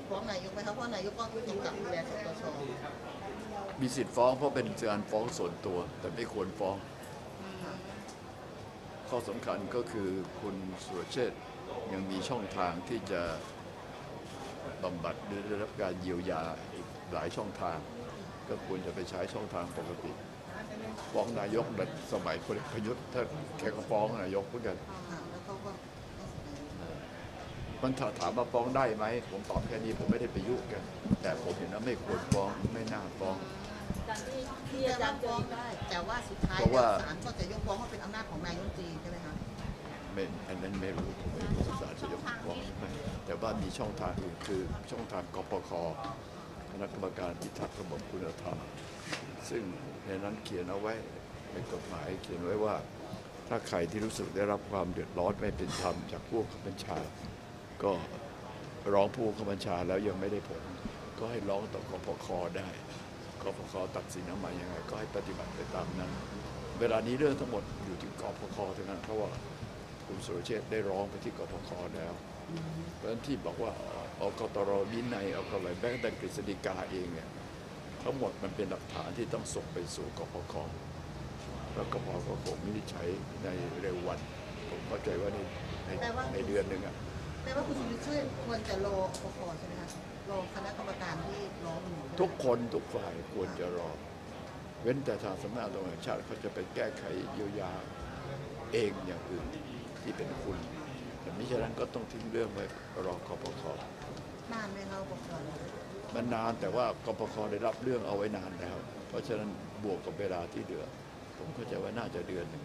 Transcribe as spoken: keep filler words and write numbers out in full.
ทธิ์ฟ้องนายกไหมครับเพราะนายกก็กำกับดูแลสตช.มีสิทธิ์ฟ้องเพราะเป็นการฟ้องส่วนตัวแต่ไม่ควรฟ้องข้อสำคัญก็คือคุณสุรเชษฐ์ยังมีช่องทางที่จะบำบัดหรือได้รับการเยียวยาอีกหลายช่องทางก็ควรจะไปใช้ช่องทางปกติฟ้องนายกแบบสมัยพลเอกประยุทธ์ถ้าแกก็ฟ้องนายกเหมือนกันมันถามว่าฟ้องได้ไหมผมตอบแค่นี้ผมไม่ได้ไปยุ่งกันแต่ผมเห็นว่าไม่ควรฟ้องไม่น่าฟ้องที่อาจารย์ฟ้องได้แต่ว่าสุดท้ายศาลก็จะยกฟ้องว่าเป็นอำนาจของนายกจีนใช่ไหมคะไม่อันนั้นไม่รู้ผมไม่รู้ศาลจะยกฟ้องไหมแต่ว่ามีช่องทางอื่นคือช่องทางกปค.คณะกรรมการพิทักษ์ระบบคุณธรรมซึ่งในนั้นเขียนเอาไว้ในกฎหมายเขียนไว้ว่าถ้าใครที่รู้สึกได้รับความเดือดร้อนไม่เป็นธรรมจากผู้บัญชาก็ร้องผู้บัญชาแล้วยังไม่ได้ผลก็ให้ร้องต่อกปค.ได้กปค.ตัดสินออกมาอย่างไรก็ให้ปฏิบัติไปตามนั้นเวลานี้เรื่องทั้งหมดอยู่ที่กปค.เท่านั้นเพราะว่าคุณสุรเชษฐ์ได้ร้องไปที่กปค.แล้วเพราะฉะนั้นที่บอกว่าเอากตรวินัยเอาอะไรแม้แต่กฤษฎีกาเองเนี่ยทั้งหมดมันเป็นหลักฐานที่ต้องส่งไปสู่กปค.แล้วกปค.ก็คงวินิจฉัยในเร็ววันผมเข้าใจว่าในในเดือนหนึ่งอ่ะแปลว่าคุณสุรเชษฐ์ควรจะรอปปชใช่ไหมคะรอคณะกรรมการที่ร้องทุกคนทุกฝ่ายควรจะรอเว้นแต่ทางสำนักงานตำรวจแห่งชาติเขาจะไปแก้ไขเยียวยาเองอย่างอื่นที่เป็นคุณแต่มิฉะนั้นก็ต้องทิ้งเรื่องไว้รอกปปชนานไหมคะกปปชมันนานแต่ว่ากปปชได้รับเรื่องเอาไว้นานแล้วเพราะฉะนั้นบวกกับเวลาที่เหลือผมเข้าใจว่าน่าจะเดือนหนึ่ง